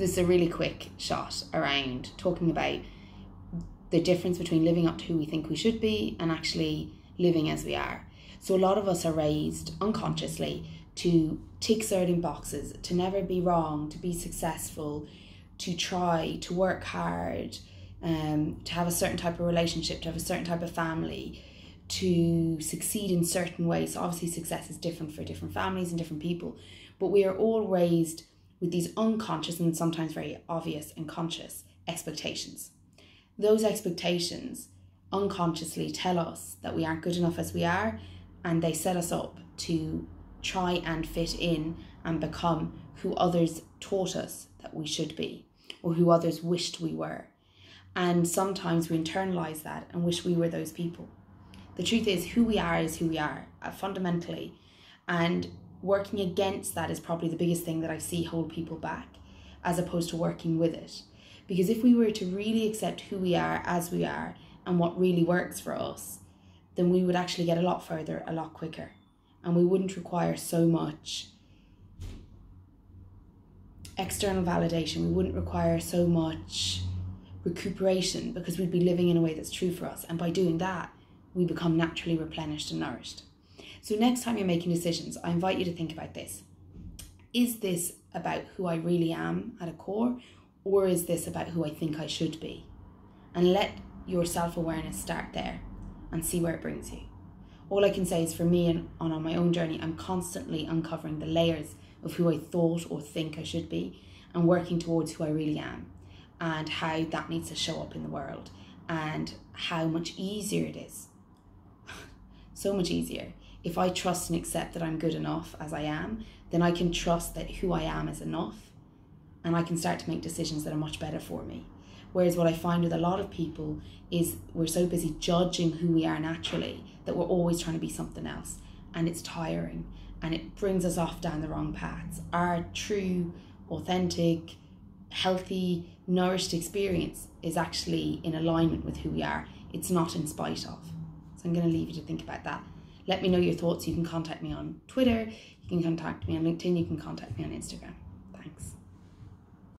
this is a really quick shot around talking about the difference between living up to who we think we should be and actually living as we are. So a lot of us are raised unconsciously to tick certain boxes, to never be wrong, to be successful, to try, to work hard, to have a certain type of relationship, to have a certain type of family, to succeed in certain ways. So obviously success is different for different families and different people, but we are all raised with these unconscious and sometimes very obvious and conscious expectations. Those expectations unconsciously tell us that we aren't good enough as we are, and they set us up to try and fit in and become who others taught us that we should be, or who others wished we were. And sometimes we internalize that and wish we were those people. The truth is, who we are is who we are, fundamentally, and working against that is probably the biggest thing that I see hold people back, as opposed to working with it. Because if we were to really accept who we are as we are and what really works for us, then we would actually get a lot further, a lot quicker. And we wouldn't require so much external validation. We wouldn't require so much recuperation, because we'd be living in a way that's true for us. And by doing that, we become naturally replenished and nourished. So next time you're making decisions, I invite you to think about this. Is this about who I really am at a core, or is this about who I think I should be? And let your self-awareness start there and see where it brings you. All I can say is, for me and on my own journey, I'm constantly uncovering the layers of who I thought or think I should be, and working towards who I really am, and how that needs to show up in the world, and how much easier it is. So much easier. If I trust and accept that I'm good enough as I am, then I can trust that who I am is enough, and I can start to make decisions that are much better for me. Whereas what I find with a lot of people is we're so busy judging who we are naturally that we're always trying to be something else, and it's tiring, and it brings us off down the wrong paths. Our true, authentic, healthy, nourished experience is actually in alignment with who we are. It's not in spite of. So I'm going to leave you to think about that. Let me know your thoughts. You can contact me on Twitter, you can contact me on LinkedIn, you can contact me on Instagram. Thanks.